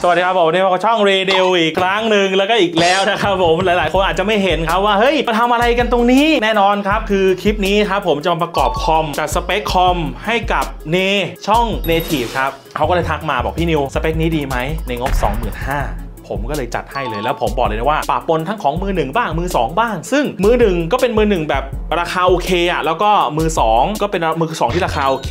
สวัสดีครับผมวันนี้มากับช่องรีดิวอีกครั้งหนึ่งแล้วก็อีกแล้วนะครับผมหลายๆคนอาจจะไม่เห็นครับว่าเฮ้ยมาทำอะไรกันตรงนี้แน่นอนครับคือคลิปนี้ครับผมจะมาประกอบคอมจัดสเปคคอมให้กับเนช่อง Native ครับเขาก็เลยทักมาบอกพี่นิวสเปคนี้ดีไหมในงบ 25,000ผมก็เลยจัดให้เลยแล้วผมบอกเลยนะว่าปะปนทั้งของมือ1บ้างมือ2บ้างซึ่งมือ1ก็เป็นมือ1แบบราคาโอเคอะแล้วก็มือ2ก็เป็นมือ2ที่ราคาโอเค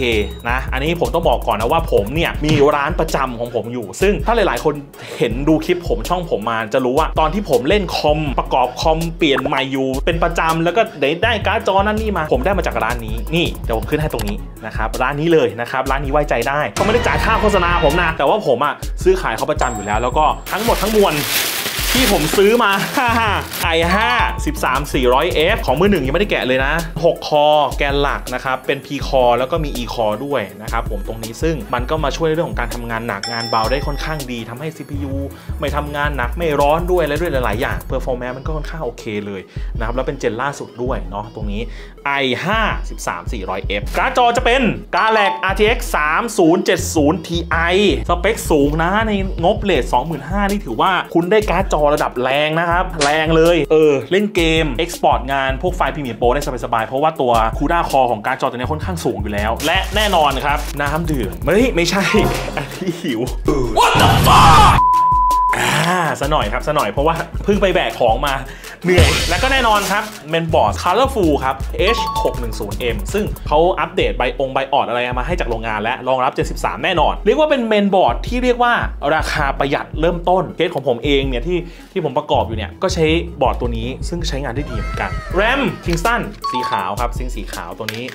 นะอันนี้ผมต้องบอกก่อนนะว่าผมเนี่ยมีร้านประจำของผมอยู่ซึ่งถ้าหลายๆคนเห็นดูคลิปผมช่องผมมาจะรู้ว่าตอนที่ผมเล่นคอมประกอบคอมเปลี่ยนใหม่อยู่เป็นประจำแล้วก็ได้การ์ดจอนั่นนี่มาผมได้มาจากร้านนี้นี่เดี๋ยวผมขึ้นให้ตรงนี้นะครับร้านนี้เลยนะครับร้านนี้ไว้ใจได้เขาไม่ได้จ่ายค่าโฆษณาผมนะแต่ว่าผมอะซื้อขายเขาประจำอยู่แล้วแล้วก็ทั้งหมดมวลที่ผมซื้อมา i5 13400F ของมือหนึ่งยังไม่ได้แกะเลยนะ6คอแกนหลักนะครับเป็น P คอแล้วก็มี E คอด้วยนะครับผมตรงนี้ซึ่งมันก็มาช่วยในเรื่องของการทำงานหนักงานเบาได้ค่อนข้างดีทำให้ CPU ไม่ทำงานหนักไม่ร้อนด้วยและด้วยหลายๆอย่าง performance มันก็ค่อนข้างโอเคเลยนะครับแล้วเป็นเจนล่าสุดด้วยเนาะตรงนี้ i5 13400F การ์ดจอจะเป็น Galaxy RTX 3070Ti สเปคสูงนะในงบเรท 25,000 นี่ถือว่าคุณได้การ์ดจอระดับแรงนะครับแรงเลยเล่นเกมเอ็กซ์พอร์ตงานพวกไฟล์พรีเมียร์โปรได้สบายๆเพราะว่าตัวคูด้าคอของการ์ดจอตัวนี้ค่อนข้างสูงอยู่แล้วและแน่นอนครับน้ำดื่มไม่ใช่อันที่หิว What the fuck ซะหน่อยครับซะหน่อยเพราะว่าเพิ่งไปแบกของมาเหนื่อยแล้วก็แน่นอนครับเมนบอร์ด Colorful ครับ H610M ซึ่งเขาอัปเดตใบออดอะไรมาให้จากโรงงานและรองรับ73แน่นอนเรียกว่าเป็นเมนบอร์ดที่เรียกว่าราคาประหยัดเริ่มต้นเคสของผมเองเนี่ยที่ผมประกอบอยู่เนี่ยก็ใช้บอร์ดตัวนี้ซึ่งใช้งานได้ดีเหมือนกัน RAM Kingston สีขาวครับซิงสีขาวตัวนี้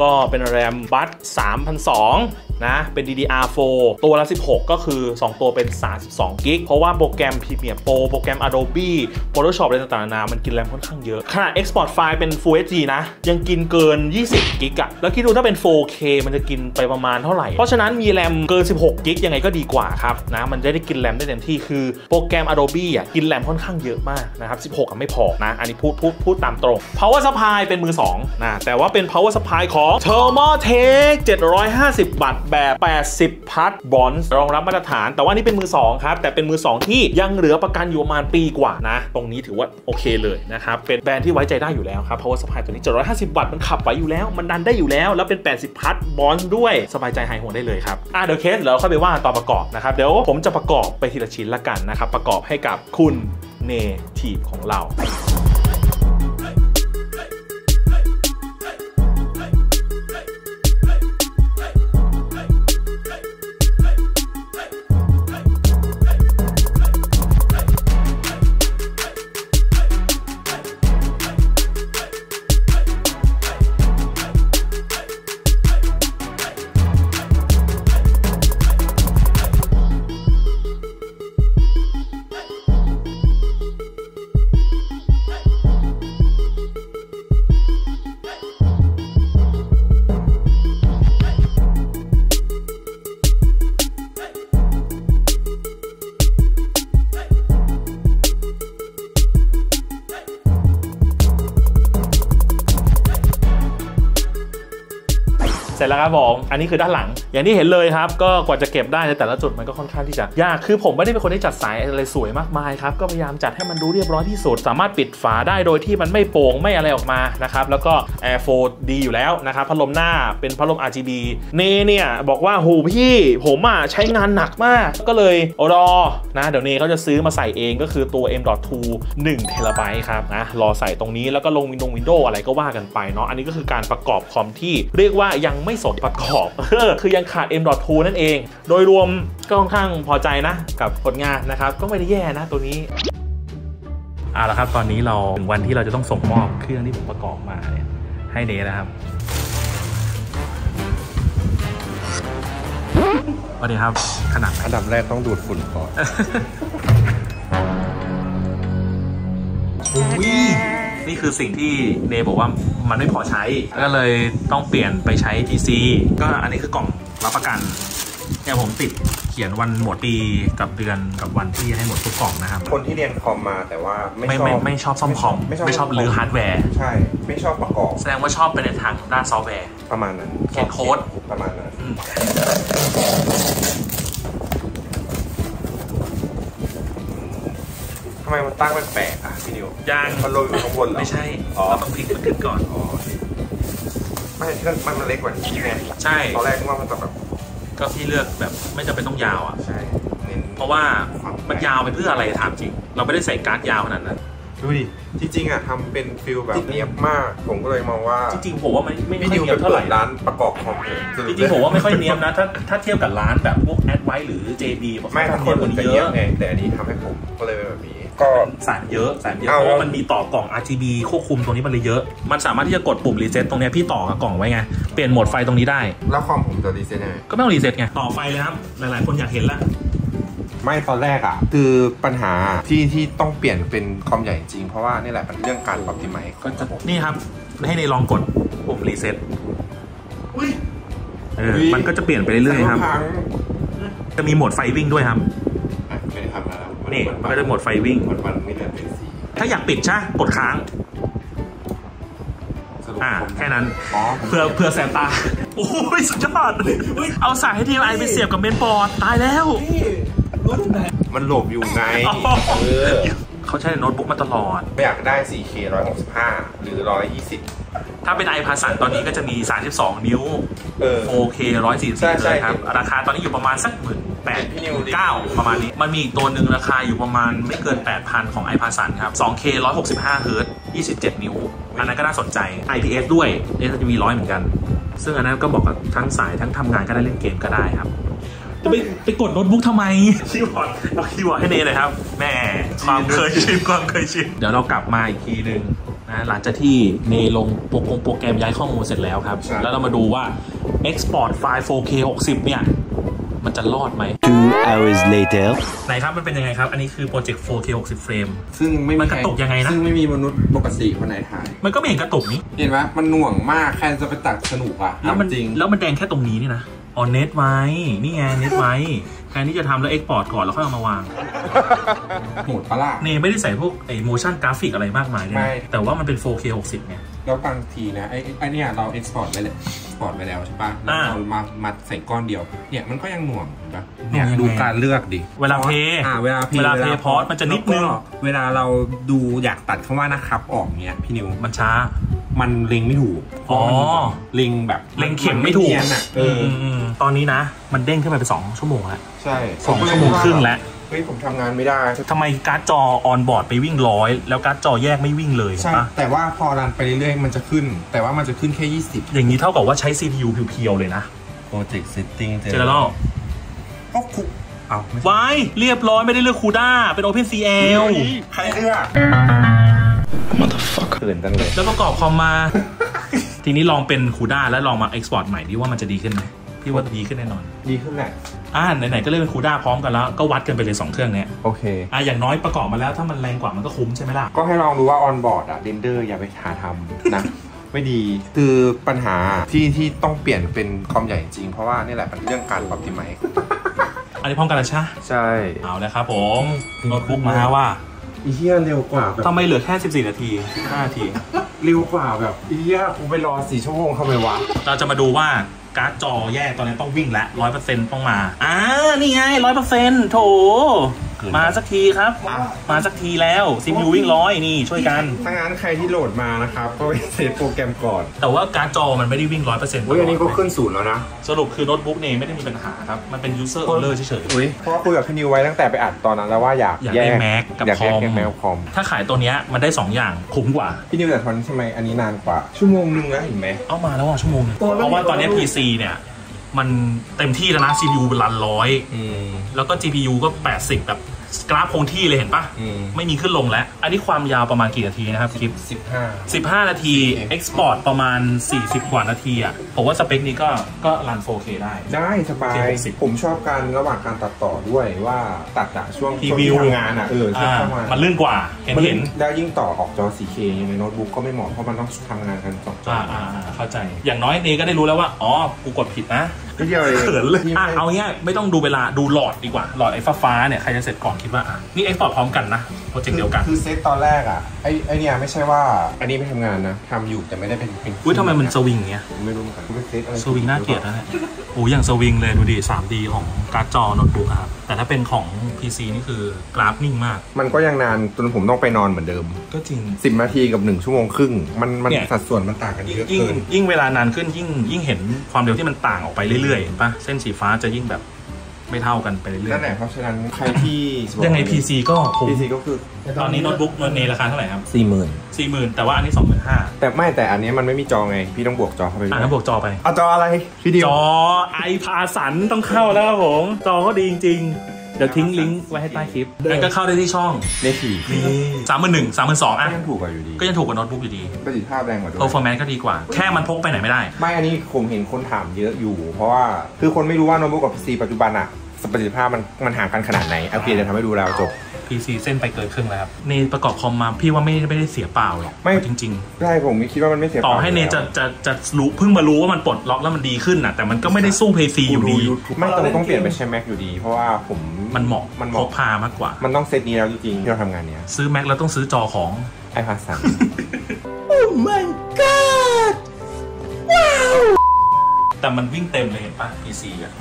ก็เป็น RAM บัส 3,200 นะเป็น DDR4 ตัวละ16ก็คือ2ตัวเป็น32 กิกเพราะว่าโปรแกรม Premiere Pro โปรแกรม Adobe Photoshop อะไรต่างๆมันกินแรมค่อนข้างเยอะขนาด Export ไฟล์เป็น Full HD นะยังกินเกิน20กิกะแล้วคิดดูถ้าเป็น 4K มันจะกินไปประมาณเท่าไหร่เพราะฉะนั้นมีแรมเกิน16กิกยังไงก็ดีกว่าครับนะมันจะได้กินแรมได้เต็มที่คือโปรแกรม Adobe อ่ะกินแรมค่อนข้างเยอะมากนะครับ16อ่ะไม่พอนะอันนี้พูดตามตรง Power Supply เป็นมือ2นะแต่ว่าเป็น Power Supply ของ Thermaltake 750 วัตต์แบบ80 พัท Bronze รองรับมาตรฐานแต่ว่านี่เป็นมือ2ครับแต่เป็นมือ2ที่ยังเหลือประกันอยู่ประมาณปีกว่านะตรงนี้ถือว่าโอเคเลยนะครับเป็นแบรนด์ที่ไว้ใจได้อยู่แล้วครับ Power Supply ตัวนี้750 วัตต์มันขับไหวอยู่แล้วมันดันได้อยู่แล้วแล้วเป็น80 พัท Bronze ด้วยสบายใจหายห่วงได้เลยครับเดี๋ยวเคสเราค่อยไปว่าตอนประกอบนะครับเดี๋ยวผมจะประกอบไปทีละชิ้นละกันนะครับประกอบให้กับคุณเนทีฟของเราเสร็จแล้วครับผมอันนี้คือด้านหลังอย่างที่เห็นเลยครับก็กว่าจะเก็บได้ในแต่ละจุดมันก็ค่อนข้างที่จะยากคือผมไม่ได้เป็นคนที่จัดสายอะไรสวยมากมายครับก็พยายามจัดให้มันดูเรียบร้อยที่สุดสามารถปิดฝาได้โดยที่มันไม่โป่งไม่อะไรออกมานะครับแล้วก็แอร์โฟลด์ดีอยู่แล้วนะครับพัดลมหน้าเป็นพัดลม RGB เนี่ยบอกว่าโหพี่ผมอ่ะใช้งานหนักมากก็เลยรอนะเดี๋ยวนี้เขาจะซื้อมาใส่เองก็คือตัว M.2 1 TB ครับนะรอใส่ตรงนี้แล้วก็ลงWindows อะไรก็ว่ากันไปเนาะอันนี้ก็คือการประกอบคอมที่เรียกว่ายังไม่สมประกอบคือยังขาด M.2 นั่นเองโดยรวมก็ค่อนข้างพอใจนะกับผลงานนะครับก็ไม่ได้แย่นะตัวนี้เอาละครับตอนนี้เราถึงวันที่เราจะต้องส่งมอบเครื่องที่ผมประกอบมาเนี่ยให้เนนะครับสวัสดีครับขนาดอันดับแรกต้องดูดฝุ่นก่อนนี่คือสิ่งที่เนบอกว่ามันไม่พอใช้ก็เลยต้องเปลี่ยนไปใช้ PC ก็อันนี้คือกล่องรับประกันเนี่ยผมติดเขียนวันหมดปีกับเดือนกับวันที่ให้หมดทุกกล่องนะครับคนที่เรียนคอมมาแต่ว่าไม่ชอบซ่อมคอมไม่ชอบรื้อฮาร์ดแวร์ใช่ไม่ชอบประกอบแสดงว่าชอบไปในทางด้านซอฟต์แวร์ประมาณนั้นเขียนโค้ดประมาณนั้น ทำไมมันตั้งแปลกๆอ่ะพี่นิวยางมันลงอยู่ข้างบนเหรอไม่ใช่เราต้องพลิกมันขึ้นก่อนไม่เครื่องมันเล็กกว่านี้ไงใช่ตอนแรกว่ามันจะแบบก็ที่เลือกแบบไม่จำเป็นต้องยาวอ่ะใช่เพราะว่ามันยาวไปเพื่ออะไรถามจริงเราไม่ได้ใส่การ์ดยาวขนาดนั้นดูดิจริงๆอ่ะทำเป็นฟิลแบบเนียบมากผมก็เลยมองว่าจริงๆผมว่าไม่ค่อยเนียบเท่าไหร่ร้านประกอบคอมเลยจริงๆผมว่าไม่ค่อยเนียบนะถ้าเทียบกับร้านแบบพวกแอดไวท์หรือ JB ไม่ถ้าคนจะเยอะไงแต่อันนี้ทำให้ผมก็เลยแบบนี้ก็สารเยอะเพราะมันมีต่อกล่อง RGB ควบคุมตรงนี้มันเลยเยอะมันสามารถที่จะกดปุ่มรีเซ็ตตรงนี้พี่ต่อกับกล่องไว้ไงเปลี่ยนโหมดไฟตรงนี้ได้แล้วคอมผมจะรีเซ็ตไงก็ไม่ต้องรีเซ็ตไงต่อไฟเลยครับหลายๆคนอยากเห็นละไม่ตอนแรกอ่ะคือปัญหาที่ต้องเปลี่ยนเป็นคอมใหญ่จริงเพราะว่านี่แหละเป็นเรื่องการปรับติไมค์ก็จะนี่ครับให้ในลองกดปุ่มรีเซ็ตมันก็จะเปลี่ยนไปเรื่อยๆครับจะมีโหมดไฟวิ่งด้วยครับไม่ได้ทำแล้วนี่ก็จะโหมดไฟวิ่งมันไม่ได้เป็นสีถ้าอยากปิดใช่กดค้างแค่นั้นเพื่อแสบตาโอ้ยสุดยอดเอาสายให้ทีมไอไปเสียบกับเมนบอร์ดตายแล้วมันหลบอยู่ไงเขาใช้โน้ตบุ๊กมาตลอดไม่อยากได้ 4K 165 หรือ 120 ถ้าเป็น ipason ตอนนี้ก็จะมี 32 นิ้ว 4K 144 เลยครับราคาตอนนี้อยู่ประมาณสัก 18,900 ประมาณนี้มันมีอีกตัวหนึ่งราคาอยู่ประมาณไม่เกิน 8,000 ของ ipason ครับ 2K 165 Hz 27 นิ้วอันนั้นก็น่าสนใจ IPS ด้วยจะมี100เหมือนกันซึ่งอันนั้นก็บอกกับทั้งสายทั้งทำงานก็ได้เล่นเกมก็ได้ครับจะไปกดโน้ตบุ๊กทำไมคีย์บอร์ดเอาคีย์บอร์ดให้เนยเลยครับแม่ความเคยชินเดี๋ยวเรากลับมาอีกทีหนึ่งนะหลังจากที่เนยลงโปรแกรมย้ายข้อมูลเสร็จแล้วครับแล้วเรามาดูว่า Export ไฟล์ 4K 60 เนี่ยมันจะรอดไหม Two hours later ไหนครับมันเป็นยังไงครับอันนี้คือโปรเจกต์ 4K 60 เฟรมซึ่งไม่มันกระตุกยังไงนะซึ่งไม่มีมนุษย์ปกติคนไหนถ่ายมันก็ไม่เห็นกระตุกนี่เห็นไหมมันหน่วงมากแค่จะไปตัดสนุกอ่ะแล้วมันแดงแค่ตรงนี้นี่นะอ๋อเน็ตไว้นี่ไงเน็ตไว้แทนที่จะทำแล้วเอ็กพอร์ตก่อนแล้วค่อยเอามาวางโหดปะล่ะเนยไม่ได้ใส่พวกไอ้ motion graphic อะไรมากมายเลยแต่ว่ามันเป็น 4K 60 เนี่ยแล้วบางทีนะไอ้เนี่ยเราเอ็กพอร์ตไปเลยพอร์ตไปแล้วใช่ปะแล้วเรามาใส่ก้อนเดียวเนี่ยมันก็ยังหน่วงนะเนี่ยดูการเลือกดิเวลาเพลพอร์ตมันจะนิดนึงเวลาเราดูอยากตัดคำว่านะครับออกเนี่ยพี่นิวมันช้ามันเล็งไม่ถูกอ๋อเล็งแบบเล็งเข็มไม่ถูกตอนนี้นะมันเด้งขึ้นมาเป็น2ชั่วโมงแล้วใช่2 ชั่วโมงครึ่งแล้วเฮ้ยผมทำงานไม่ได้ทำไมการ์ดจอออนบอร์ดไปวิ่ง100แล้วการ์ดจอแยกไม่วิ่งเลยใช่แต่ว่าพอรันไปเรื่อยๆมันจะขึ้นแต่ว่ามันจะขึ้นแค่20อย่างนี้เท่ากับว่าใช้ CPU เพียวๆเลยนะ Project Setting เจอแล้วก็คุกเอาไว้เรียบร้อยไม่ได้เลือกคูด้าเป็น OpenCL ใครเลือกแล้วประกอบคอมมาทีนี้ลองเป็นคูด้าแล้วลองมา export ใหม่ดิว่ามันจะดีขึ้นไหมพี่ว่าดีขึ้นแน่นอนดีขึ้นแหละไหนๆก็เล่นเป็นคูด้าพร้อมกันแล้วก็วัดกันไปเลย2เครื่องเนี้ยโอเคอย่างน้อยประกอบมาแล้วถ้ามันแรงกว่ามันก็คุ้มใช่ไหมล่ะก็ให้ลองดูว่าออนบอร์ดเรนเดอร์อย่าไปหาทำนะไม่ดีคือปัญหาที่ต้องเปลี่ยนเป็นคอมใหญ่จริงเพราะว่านี่แหละเป็นเรื่องการปรับติไมค์อันนี้พร้อมกันแล้วใช่เอาแล้วครับผมโน้ตบุ๊กมาว่าอีเหี้ยเร็วกว่าแบบทำไมเหลือแค่14นาที15นาทีเร็วกว่าแบบอีเหี้ยกูไปรอ4ชั่วโมงเข้าไปวะเราจะมาดูว่าการ์ดจอแยกตอนนี้ต้องวิ่งแล้ว 100% ต้องมานี่ไง 100% โถมาสักทีครับมาสักทีแล้วซิมยูวิ่ง100นี่ช่วยกันถ้างั้นใครที่โหลดมานะครับก็เซฟโปรแกรมก่อนแต่ว่าการ์ดจอมันไม่ได้วิ่ง 100% อันนี้ก็ขึ้นศูนย์แล้วนะสรุปคือโน้ตบุ๊กเนี่ยไม่ได้มีปัญหาครับมันเป็น user error เฉยๆเพราะคุยกับพี่นิวไว้ตั้งแต่ไปอัดตอนนั้นแล้วว่าอยากได้แม็กกับคอมถ้าขายตัวเนี้ยมันได้2อย่างคุ้มกว่าพี่นิวแต่ทอนทำไมอันนี้นานกว่าชั่วโมงนึงนะเห็นไหมเอามาแล้วชั่วโมงนึงเพราะว่าตอนนี้ PC เนี่ยมันเต็มที่แล้วนะ CPU เป็นล้าน100แล้วก็ GPU ก็80แบบกราฟคงที่เลยเห็นปะไม่มีขึ้นลงแล้วอันนี้ความยาวประมาณกี่นาทีนะครับคลิป15นาทีเอ็กซ์พอร์ตประมาณ40กว่านาทีอ่ะผมว่าสเปคนี้ก็รัน 4K ได้สบายผมชอบการระหว่างการตัดต่อด้วยว่าตัดจากช่วงที่ทำงานอ่ะมันลื่นกว่าเห็นแล้วยิ่งต่อออกจอ 4K ในโน้ตบุ๊กก็ไม่เหมาะเพราะมันต้องทำงานกัน2 จอเข้าใจอย่างน้อยนี้ก็ได้รู้แล้วว่าอ๋อกูกดผิดนะ นิดเดียวเลยเขินเลยอ่ะเอาเงี้ยไม่ต้องดูเวลาดูหลอดดีกว่าหลอดไอ้ฟ้าเนี่ยใครจะเสร็จก่อนคิดว่าอ่ะนี่เอ็กซ์พอร์ตพร้อมกันนะโปรเจกต์เดียวกันคือเซตตอนแรกอ่ะไอ้เนี่ยไม่ใช่ว่าอันนี้ไม่ทำงานนะทำอยู่แต่ไม่ได้เป็นอุ้ยทำไมมันสวิงเงี้ยไม่รู้เหมือนกันสวิงน่าเกลียดนะเนี่ยโอ้ยอย่างสวิงเลยดูดิ 3D ของการ์ดจอโน้ตบุ๊กครับแต่ถ้าเป็นของ PC นี่คือกราฟนิ่งมากมันก็ยังนานจนผมต้องไปนอนเหมือนเดิมก็จริง10นาทีกับ1ชั่วโมงครึ่งมันสัดส่วนมันต่างกันเยอะเกินยิ่งเวลานานขึ้นยิ่งเห็นความเร็วที่มันต่างออกไปเรื่อยๆป่ะเส้นสีฟ้าจะยิ่งแบบไม่เท่ากันไปเรื่อยๆนั่นแหละเพราะฉะนั้นใครที่ยังไง PC ก็คุ้ม PC ก็คือตอนนี้โน้ตบุ๊กเนราคาเท่าไหร่ครับ 40,000 แต่ว่าอันนี้ 25,000 แต่ไม่แต่อันนี้มันไม่มีจอไงพี่ต้องบวกจอเข้าไปต้องบวกจอไปเอาจออะไรพี่ดิวจอ ipason ต้องเข้าแล้วผมจอก็ดีจริงเดี๋ยวทิ้งลิงก์ไว้ให้ใต้คลิปงั้นก็เข้าได้ที่ช่องได้ถี่นี่31,000 32,000อ่ะก็ยังถูกกว่าอยู่ดีก็ยังถูกกว่าโน้ตบุ๊กอยู่ดีประสิทธิภาพแรงกว่าด้วยperformance ก็ดีกว่าแค่มันพกไปไหนไม่ได้ไม่อันนี้ผมเห็นคนถามเยอะอยู่เพราะว่าคือคนไม่รู้ว่าโน้ตบุ๊กกับ PC ปัจจุบันอะประสิทธิภาพมันห่างกันขนาดไหนเอาเพียงจะทำให้ดูแล้วจบ PC เส้นไปเกินครึ่งแล้วครับเนประกอบคอมมาพี่ว่าไม่ได้เสียเปล่าเลยไม่จริงๆใช่ผมคิดว่ามันไม่เสียต่อให้เนจะรู้เพิ่งมารู้ว่ามันปลดล็อกแล้วมันดีขึ้นนะแต่มันก็ไม่ได้สู้ PC อยู่ดีไม่ต้องเปลี่ยนไปใช้ Mac อยู่ดีเพราะว่าผมมันเหมาะพกพามากกว่ามันต้องเซตนี้แล้วจริงๆที่เราทำงานเนี้ยซื้อ Mac แล้วต้องซื้อจอของ ipason โอ้ my god ว้าวแต่มันวิ่งเต็มเลยเห็นป่ะ PC อะ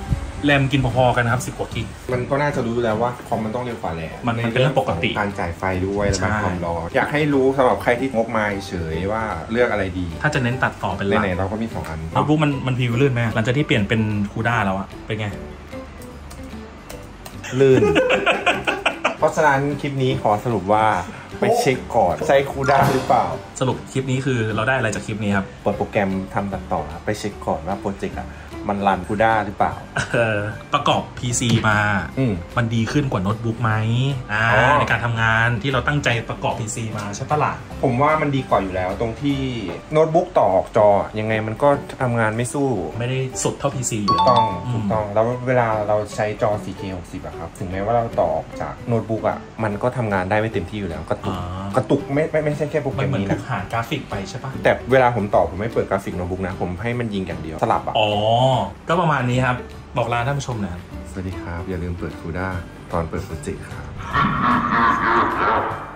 แรมกินพอๆกันนะครับ10 กว่ากิกมันก็น่าจะรู้แล้วว่าคอมมันต้องเร็วกว่าแหละมันเป็นเรื่องปกติการจ่ายไฟด้วยและความร้อนอยากให้รู้สำหรับใครที่งบมาเฉยว่าเลือกอะไรดีถ้าจะเน้นตัดต่อเป็นหลักไหนเราก็มี2 อันโน้ตบุ๊กมันพิวลื่นไหมหลังจากที่เปลี่ยนเป็นคูด้าแล้วอะเป็นไงลื่นเพราะฉะนั้นคลิปนี้ขอสรุปว่าไปเช็คก่อนใช้คูด้าหรือเปล่าสรุปคลิปนี้คือเราได้อะไรจากคลิปนี้ครับเปิดโปรแกรมทำตัดต่อไปเช็คก่อนว่าโปรเจกต์อะมันรันคูด้าหรือเปล่าประกอบ PC มามันดีขึ้นกว่าโน้ตบุ๊กไหมในการทำงานที่เราตั้งใจประกอบ PC มาใช่ปะล่ะผมว่ามันดีกว่าอยู่แล้วตรงที่โน้ตบุ๊กต่อออกจอยังไงมันก็ทำงานไม่สู้ไม่ได้สุดเท่า PC ถูกต้องแล้วเวลาเราใช้จอ 4K 60อะครับถึงแม้ว่าเราต่อออกจากโน้ตบุ๊กอะมันก็ทำงานได้ไม่เต็มที่อยู่แล้วกระตุกไม่ใช่แค่โปรแกรมนี้นะหากราฟิกไปใช่ปะแต่เวลาผมต่อผมไม่เปิดกราฟิกโน้ตบุ๊กนะผมให้มันยิงอย่างเดียวสลับอะก็ประมาณนี้ครับบอกลาท่านผู้ชมนะครับสวัสดีครับอย่าลืมเปิดคูด้าตอนเปิดโปรเจกต์ครับ